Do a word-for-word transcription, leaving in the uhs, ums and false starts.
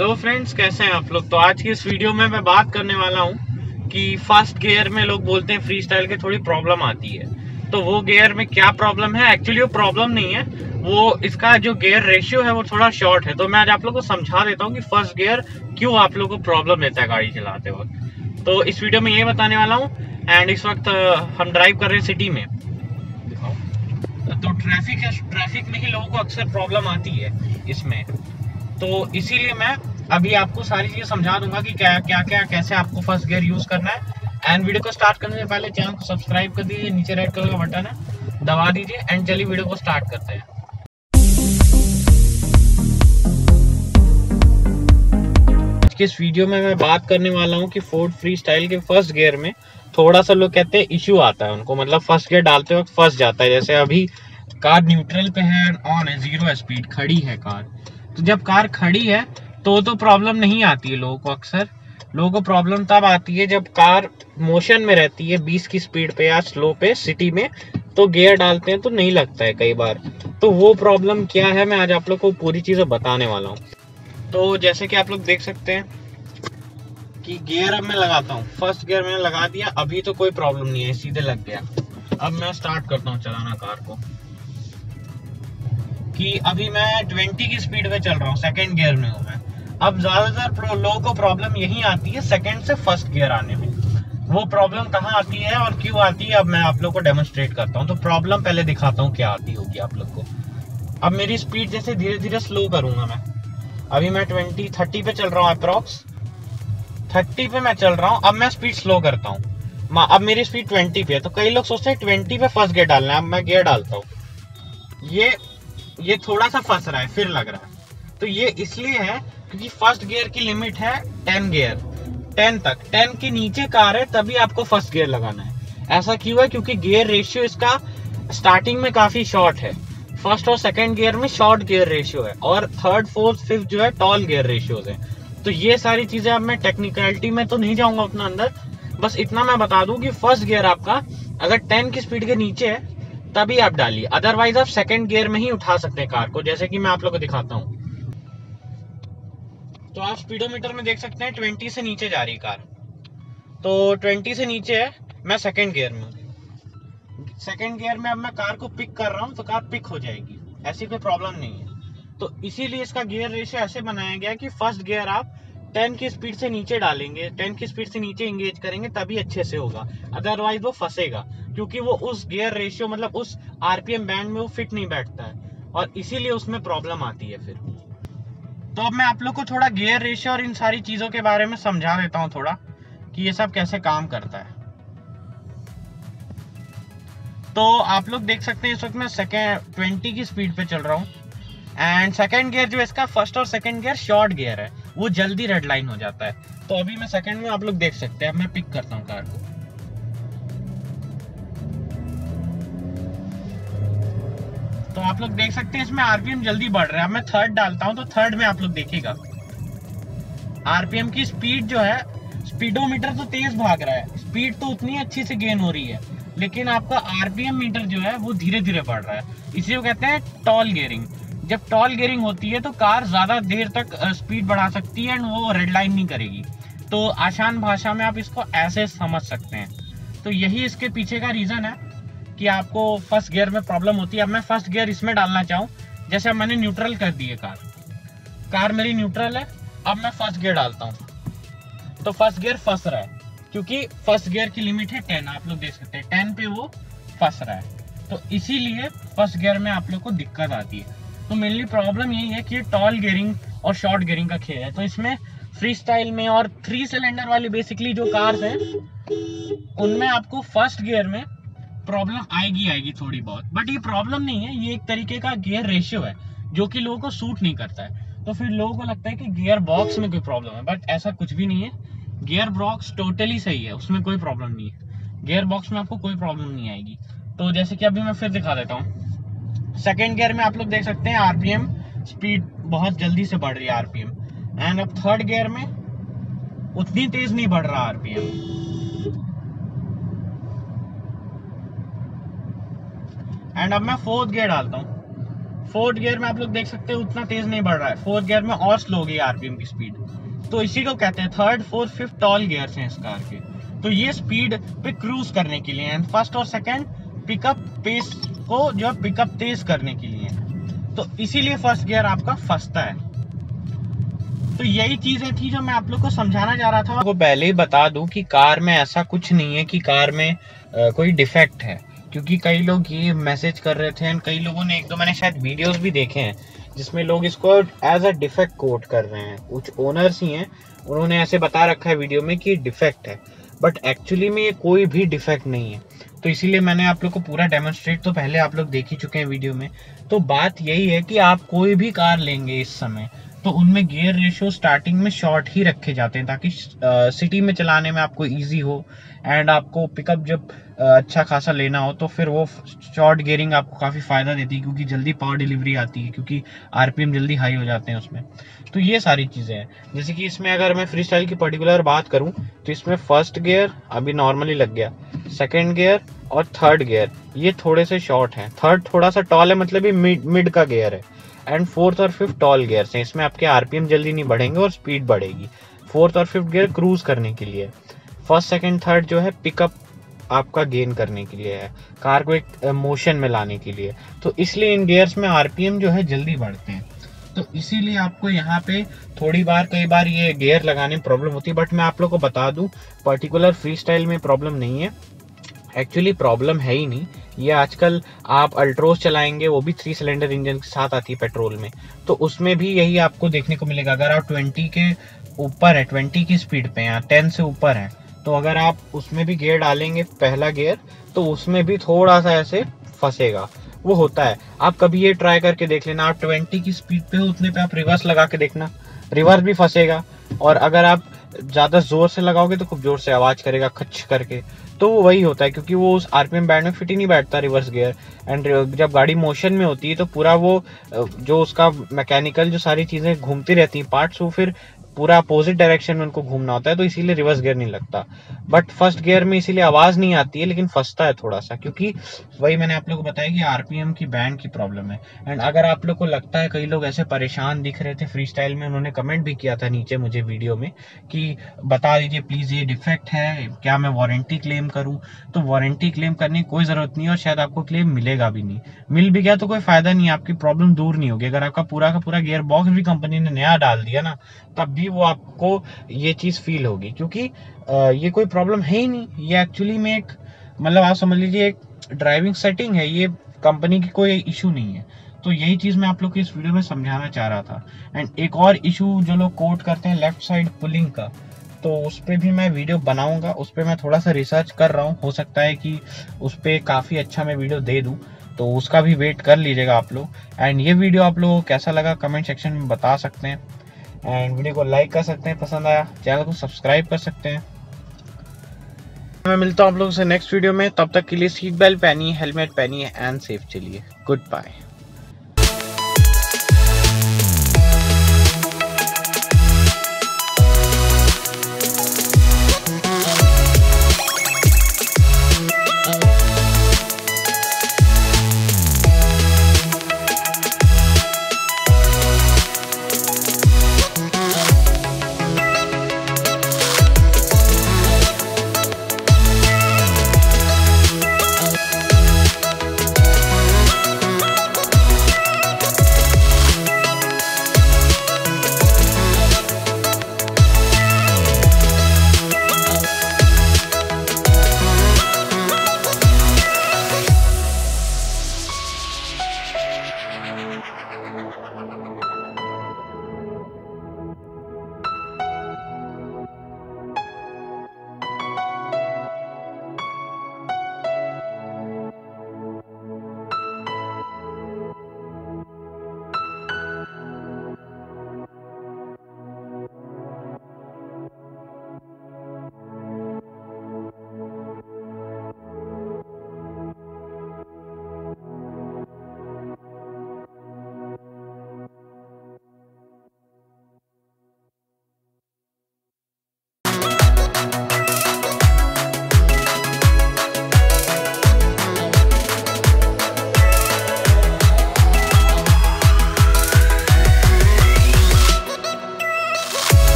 Hello friends, कैसे हैं आप लोग। तो आज की इस वीडियो में मैं बात करने वाला हूं कि फर्स्ट गियर में लोग बोलते हैं फ्री स्टाइल के थोड़ी प्रॉब्लम आती है, तो वो गियर में क्या प्रॉब्लम है। एक्चुअली वो प्रॉब्लम नहीं है, वो इसका जो गियर रेशियो है वो थोड़ा शॉर्ट है। तो मैं आज आप लोग को समझा देता हूं कि फर्स्ट गियर क्यों आप लोग को प्रॉब्लम देता है गाड़ी चलाते वक्त। तो इस वीडियो में ये बताने वाला हूँ। एंड इस वक्त हम ड्राइव कर रहे हैं सिटी में, तो ट्रैफिक है, ट्रैफिक में ही लोगों को अक्सर प्रॉब्लम आती है इसमें। तो इसीलिए मैं अभी आपको सारी चीजें समझा दूंगा कि क्या क्या क्या कैसे आपको फर्स्ट गियर यूज करना है। एंड वीडियो को स्टार्ट करने से पहले चैनल को सब्सक्राइब कर दीजिए, नीचे रेड कलर का बटन है, दबा दीजिए। एंड चलिए वीडियो को स्टार्ट करते हैं। आज के इस वीडियो में मैं बात करने वाला हूँ कि फोर्ड फ्री स्टाइल के फर्स्ट गियर में थोड़ा सा लोग कहते हैं इश्यू आता है उनको, मतलब फर्स्ट गियर डालते वक्त फंस जाता है। जैसे अभी कार न्यूट्रल पे है, ऑन है, जीरो स्पीड, खड़ी है कार। तो जब कार खड़ी है तो तो प्रॉब्लम नहीं आती है लोगों को। अक्सर लोगों को प्रॉब्लम तब आती है जब कार मोशन में रहती है बीस की स्पीड पे या स्लो पे सिटी में, तो गियर डालते हैं तो नहीं लगता है कई बार। तो वो प्रॉब्लम क्या है, मैं आज आप लोग को पूरी चीज़ें बताने वाला हूँ। तो जैसे कि आप लोग देख सकते हैं कि गियर अब मैं लगाता हूँ, फर्स्ट गियर मैंने लगा दिया, अभी तो कोई प्रॉब्लम नहीं है, सीधे लग गया। अब मैं स्टार्ट करता हूँ चलाना कार को, कि अभी मैं बीस की स्पीड में चल रहा हूँ, सेकंड गियर में हूँ मैं। अब ज्यादातर लोगों को प्रॉब्लम यही आती है सेकंड से फर्स्ट गियर आने में। वो प्रॉब्लम कहाँ आती है और क्यों आती है, अब मैं आप लोग को डेमोन्स्ट्रेट करता हूँ। तो प्रॉब्लम पहले दिखाता हूँ क्या आती होगी आप लोग को। अब मेरी स्पीड जैसे धीरे धीरे स्लो करूंगा मैं। अभी मैं ट्वेंटी थर्टी पे चल रहा हूँ, अप्रॉक्स थर्टी पे मैं चल रहा हूँ। अब मैं स्पीड स्लो करता हूँ, अब मेरी स्पीड ट्वेंटी पे है। तो कई लोग सोचते हैं ट्वेंटी पे फर्स्ट गियर डालना है। अब मैं गियर डालता हूँ, ये ये थोड़ा सा फंस रहा है, फिर लग रहा है। तो ये इसलिए है क्योंकि फर्स्ट गियर की लिमिट है टेन गियर, टेन तक। टेन के नीचे कार है तभी आपको फर्स्ट गियर लगाना है। ऐसा क्यों है, क्योंकि गियर रेशियो इसका स्टार्टिंग में काफी शॉर्ट है। फर्स्ट और सेकंड गियर में शॉर्ट गियर रेशियो है, और थर्ड फोर्थ फिफ्थ जो है टॉल गियर रेशियोज है। तो ये सारी चीजें, अब मैं टेक्निकलिटी में तो नहीं जाऊंगा अपना अंदर, बस इतना मैं बता दूं कि फर्स्ट गियर आपका अगर टेन की स्पीड के नीचे है तभी आप डालिए, अदरवाइज आप सेकंड गियर में ही उठा सकते हैं कार को। जैसे कि मैं आप लोगों को दिखाता हूँ, तो आप स्पीडोमीटर में देख सकते हैं बीस से नीचे जा रही कार। तो बीस से नीचे है, मैं सेकंड गियर में हूँ। सेकंड गियर में अब मैं कार को पिक कर रहा हूँ, तो कार पिक हो जाएगी, ऐसी कोई प्रॉब्लम नहीं है। तो इसीलिए इसका गियर रेशियो ऐसे बनाया गया कि फर्स्ट गियर आप टेन की स्पीड से नीचे डालेंगे, टेन की स्पीड से नीचे इंगेज करेंगे तभी अच्छे से होगा, अदरवाइज वो फंसेगा, क्योंकि वो उस गियर रेशियो मतलब उस आरपीएम बैंड में वो फिट नहीं बैठता है, और इसीलिए उसमें प्रॉब्लम आती है फिर। तो अब मैं आप लोग को थोड़ा गियर रेशियो और इन सारी चीज़ों के बारे में समझा देता हूँ थोड़ा, कि ये सब कैसे काम करता है। तो आप लोग देख सकते हैं इस वक्त मैं सेकेंड ट्वेंटी की स्पीड पे चल रहा हूँ। एंड सेकंड गियर जो इसका फर्स्ट और सेकंड गियर शॉर्ट गियर है, वो जल्दी रेड लाइन हो जाता है। तो अभी मैं सेकंड में, आप लोग देख सकते हैं, अब मैं पिक करता हूं कार को। तो आप लोग देख सकते हैं इसमें आरपीएम जल्दी बढ़ रहा है। अब मैं थर्ड डालता हूं, तो थर्ड में आप लोग देखिएगा आरपीएम की स्पीड जो है, स्पीडोमीटर तो तेज भाग रहा है, स्पीड तो उतनी अच्छी से गेन हो रही है, लेकिन आपका आरपीएम मीटर जो है वो धीरे धीरे बढ़ रहा है। इसी को कहते हैं टॉल गियरिंग। जब टॉल गियरिंग होती है तो कार ज़्यादा देर तक स्पीड बढ़ा सकती है एंड वो रेड लाइन नहीं करेगी। तो आसान भाषा में आप इसको ऐसे समझ सकते हैं। तो यही इसके पीछे का रीज़न है कि आपको फर्स्ट गियर में प्रॉब्लम होती है। अब मैं फर्स्ट गियर इसमें डालना चाहूँ, जैसे अब मैंने न्यूट्रल कर दी है कार, कार मेरी न्यूट्रल है। अब मैं फर्स्ट गियर डालता हूँ, तो फर्स्ट गियर फंस रहा है, क्योंकि फर्स्ट गियर की लिमिट है टेन। आप लोग देख सकते हैं टेन पे वो फंस रहा है, तो इसीलिए फर्स्ट गियर में आप लोग को दिक्कत आती है। तो मेनली प्रॉब्लम यही है कि ये टॉल गियरिंग और शॉर्ट गियरिंग का खेल है। तो इसमें फ्री स्टाइल में और थ्री सिलेंडर वाली बेसिकली जो कार्स हैं उनमें आपको फर्स्ट गियर में प्रॉब्लम आएगी आएगी थोड़ी बहुत, बट ये प्रॉब्लम नहीं है, ये एक तरीके का गियर रेशियो है जो कि लोगों को सूट नहीं करता है। तो फिर लोगों को लगता है कि गियर बॉक्स में कोई प्रॉब्लम है, बट ऐसा कुछ भी नहीं है। गियर बॉक्स टोटली सही है, उसमें कोई प्रॉब्लम नहीं है, गियर बॉक्स में आपको कोई प्रॉब्लम नहीं आएगी। तो जैसे कि अभी मैं फिर दिखा देता हूँ, सेकेंड गियर में आप लोग देख सकते हैं आरपीएम स्पीड बहुत जल्दी से बढ़ रही है आरपीएम। एंड अब थर्ड गियर में उतनी तेज नहीं बढ़ रहा आरपीएम। एंड अब मैं फोर्थ गियर डालता हूँ, फोर्थ गियर में आप लोग देख सकते हो उतना तेज नहीं बढ़ रहा है, फोर्थ गियर में और स्लो होगी आरपीएम की स्पीड। तो इसी को कहते हैं third fourth fifth tall gears हैं इस कार के। तो ये स्पीड पे क्रूज करने के लिए हैं, फर्स्ट और सेकंड पिकअप पेस को जो है पिकअप तेज करने के लिए है, तो इसीलिए फर्स्ट गियर आपका फंसता है। तो यही चीजें थी जो मैं आप लोग को समझाना चाह रहा था। आपको पहले ही बता दूं कि कार में ऐसा कुछ नहीं है कि कार में आ, कोई डिफेक्ट है, क्योंकि कई लोग ये मैसेज कर रहे थे, कई लोगों ने, एक दो मैंने शायद वीडियोस भी देखे हैं जिसमें लोग इसको एज अ डिफेक्ट कोट कर रहे हैं। कुछ ओनर्स ही हैं, उन्होंने ऐसे बता रखा है वीडियो में कि डिफेक्ट है, बट एक्चुअली में ये कोई भी डिफेक्ट नहीं है। तो इसीलिए मैंने आप लोग को पूरा डेमोन्स्ट्रेट तो पहले आप लोग देख ही चुके हैं वीडियो में। तो बात यही है कि आप कोई भी कार लेंगे इस समय तो उनमें गियर रेशियो स्टार्टिंग में शॉर्ट ही रखे जाते हैं, ताकि आ, सिटी में चलाने में आपको इजी हो, एंड आपको पिकअप जब आ, अच्छा खासा लेना हो तो फिर वो शॉर्ट गियरिंग आपको काफ़ी फ़ायदा देती है, क्योंकि जल्दी पावर डिलीवरी आती है, क्योंकि आरपीएम जल्दी हाई हो जाते हैं उसमें। तो ये सारी चीज़ें हैं, जैसे कि इसमें अगर मैं फ्री स्टाइल की पर्टिकुलर बात करूँ तो इसमें फर्स्ट गियर अभी नॉर्मली लग गया, सेकेंड गियर और थर्ड गियर ये थोड़े से शॉर्ट हैं, थर्ड थोड़ा सा टॉल है, मतलब ये मिड मिड का गियर है, एंड फोर्थ और फिफ्थ टॉल गियर्स हैं। इसमें आपके आरपीएम जल्दी नहीं बढ़ेंगे और स्पीड बढ़ेगी। फोर्थ और फिफ्थ गियर क्रूज करने के लिए, फर्स्ट सेकंड थर्ड जो है पिकअप आपका गेन करने के लिए है, कार को एक मोशन में लाने के लिए। तो इसलिए इन गियर्स में आरपीएम जो है जल्दी बढ़ते हैं, तो इसीलिए आपको यहाँ पे थोड़ी बार कई बार ये गियर लगाने में प्रॉब्लम होती है। बट मैं आप लोग को बता दूँ पर्टिकुलर फ्री स्टाइल में प्रॉब्लम नहीं है, एक्चुअली प्रॉब्लम है ही नहीं। ये आजकल आप अल्ट्रोज चलाएंगे, वो भी थ्री सिलेंडर इंजन के साथ आती है पेट्रोल में, तो उसमें भी यही आपको देखने को मिलेगा। अगर आप ट्वेंटी के ऊपर है, ट्वेंटी की स्पीड पे या टेन से ऊपर है, तो अगर आप उसमें भी गियर डालेंगे पहला गियर तो उसमें भी थोड़ा सा ऐसे फंसेगा, वो होता है। आप कभी ये ट्राई करके देख लेना, आप ट्वेंटी की स्पीड पे हो उतने पे आप रिवर्स लगा के देखना, रिवर्स भी फंसेगा, और अगर आप ज़्यादा ज़ोर से लगाओगे तो खूब ज़ोर से आवाज़ करेगा खच करके। तो वो वही होता है, क्योंकि वो उस आरपीएम बैंड में फिट ही नहीं बैठता रिवर्स गियर, एंड जब गाड़ी मोशन में होती है तो पूरा वो जो उसका मैकेनिकल जो सारी चीज़ें घूमती रहती हैं पार्ट्स, वो फिर पूरा अपोजिट डायरेक्शन में उनको घूमना होता है, तो इसीलिए रिवर्स गियर नहीं लगता। बट फर्स्ट गियर में इसीलिए आवाज़ नहीं आती है, लेकिन फंसता है थोड़ा सा, क्योंकि वही मैंने आप लोग को बताया कि आरपीएम की बैंड की प्रॉब्लम है। एंड अगर आप लोग को लगता है, कई लोग ऐसे परेशान दिख रहे थे फ्री स्टाइल में, उन्होंने कमेंट भी किया था नीचे मुझे वीडियो में कि बता दीजिए प्लीज़ ये डिफेक्ट है, क्या मैं वारंटी क्लेम करूँ? तो वारंटी क्लेम करने की कोई ज़रूरत नहीं है, और शायद आपको क्लेम मिलेगा भी नहीं, मिल भी गया तो कोई फ़ायदा नहीं है, आपकी प्रॉब्लम दूर नहीं होगी। अगर आपका पूरा का पूरा गियर बॉक्स भी कंपनी ने नया डाल दिया ना, तब भी वो आपको ये चीज़ फील होगी, क्योंकि ये कोई प्रॉब्लम है ही नहीं। ये एक्चुअली में एक, मतलब आप समझ लीजिए एक ड्राइविंग सेटिंग है, ये कंपनी की कोई इशू नहीं है। तो यही चीज़ मैं आप लोग को इस वीडियो में समझाना चाह रहा था। एंड एक और इशू जो लोग कोट करते हैं लेफ्ट साइड पुलिंग का, तो उस पर भी मैं वीडियो बनाऊंगा, उस पर मैं थोड़ा सा रिसर्च कर रहा हूँ, हो सकता है कि उस पर काफ़ी अच्छा मैं वीडियो दे दूँ, तो उसका भी वेट कर लीजिएगा आप लोग। एंड ये वीडियो आप लोगों को कैसा लगा कमेंट सेक्शन में बता सकते हैं, एंड वीडियो को लाइक कर सकते हैं पसंद आया, चैनल को सब्सक्राइब कर सकते हैं। मैं मिलता हूँ आप लोगों से नेक्स्ट वीडियो में, तब तक के लिए सीट बेल्ट पहनिए, हेलमेट पहनिए, एंड सेफ चलिए। Good bye.